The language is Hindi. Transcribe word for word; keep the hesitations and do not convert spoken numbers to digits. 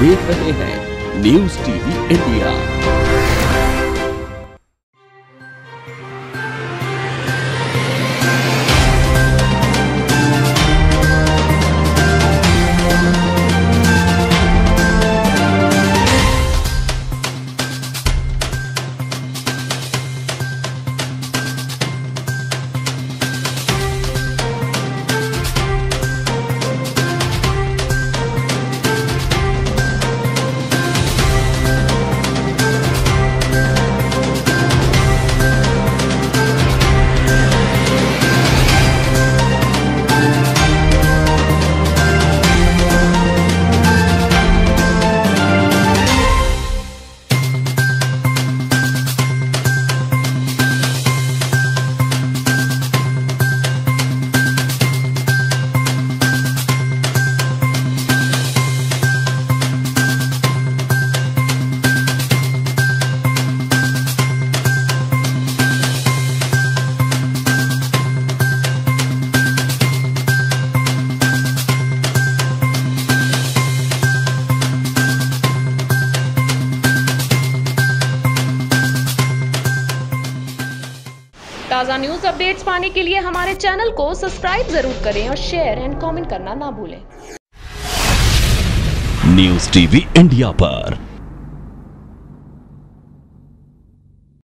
देख रहे हैं न्यूज टीवी इंडिया। ताज़ा न्यूज अपडेट्स पाने के लिए हमारे चैनल को सब्सक्राइब जरूर करें और शेयर एंड कमेंट करना ना भूलें। न्यूज टीवी इंडिया पर